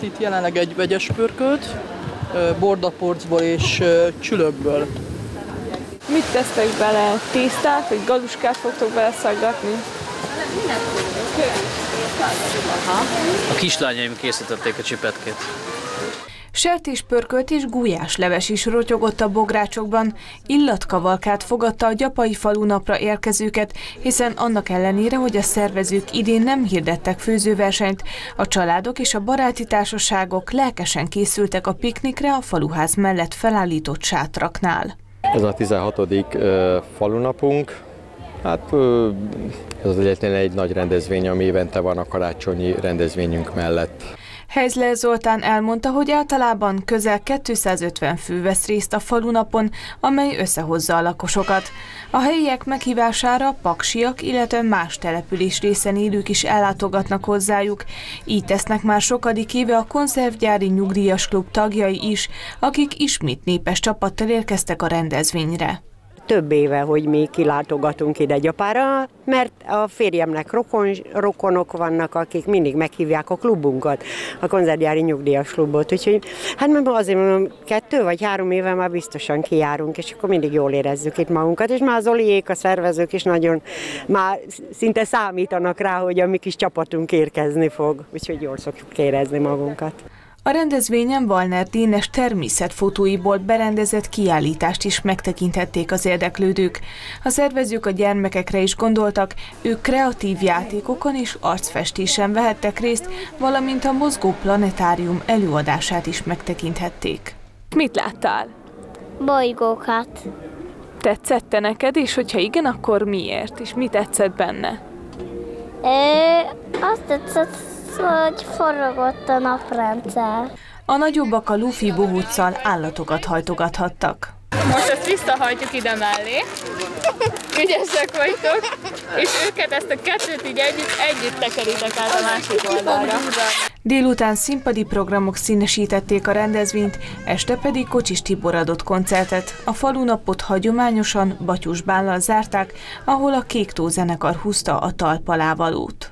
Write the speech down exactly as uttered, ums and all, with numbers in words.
Itt jelenleg egy vegyes pörkölt, bordaporcból és csülökből. Mit tesztek bele? Tésztát vagy galuskát fogtok beleszaggatni? A kislányaim készítették a csipetkét. Sertéspörkölt és gulyásleves is rotyogott a bográcsokban. Illatkavalkát fogadta a Gyapai falu napra érkezőket, hiszen annak ellenére, hogy a szervezők idén nem hirdettek főzőversenyt, a családok és a baráti társaságok lelkesen készültek a piknikre a faluház mellett felállított sátraknál. Ez a tizenhatodik falunapunk. Hát ez az egyetlen egy nagy rendezvény, ami évente van a karácsonyi rendezvényünk mellett. Heizler Zoltán elmondta, hogy általában közel kétszázötven fő vesz részt a falunapon, amely összehozza a lakosokat. A helyiek meghívására paksiak, illetve más település részen élők is ellátogatnak hozzájuk. Így tesznek már sokadik éve a konzervgyári nyugdíjas klub tagjai is, akik ismét népes csapattal érkeztek a rendezvényre. Több éve, hogy mi kilátogatunk ide Gyapára, mert a férjemnek rokon, rokonok vannak, akik mindig meghívják a klubunkat, a konzervgyári nyugdíjas klubot. Úgyhogy hát azért mondom, kettő vagy három éve már biztosan kijárunk, és akkor mindig jól érezzük itt magunkat. És már az Oliék, a szervezők is nagyon már szinte számítanak rá, hogy a mi kis csapatunk érkezni fog, úgyhogy jól szokjuk érezni magunkat. A rendezvényen Valner Dénes természetfotóiból berendezett kiállítást is megtekinthették az érdeklődők. A szervezők a gyermekekre is gondoltak, ők kreatív játékokon és arcfestésen vehettek részt, valamint a mozgó planetárium előadását is megtekinthették. Mit láttál? Bolygókat. Tetszett-e neked, és hogyha igen, akkor miért? És mi tetszett benne? É, azt tetszett, hogy forrogott a naprendszer. A nagyobbak a lufi bohóccal állatokat hajtogathattak. Most ezt visszahajtjuk ide mellé. Ügyesek vagytok. És őket, ezt a kettőt így együtt, együtt tekeritek át a másik oldalra. Délután színpadi programok színesítették a rendezvényt, este pedig Kocsis Tibor adott koncertet. A falunapot hagyományosan Batyos Bállal zárták, ahol a Kéktó Zenekar húzta a talpalávalót.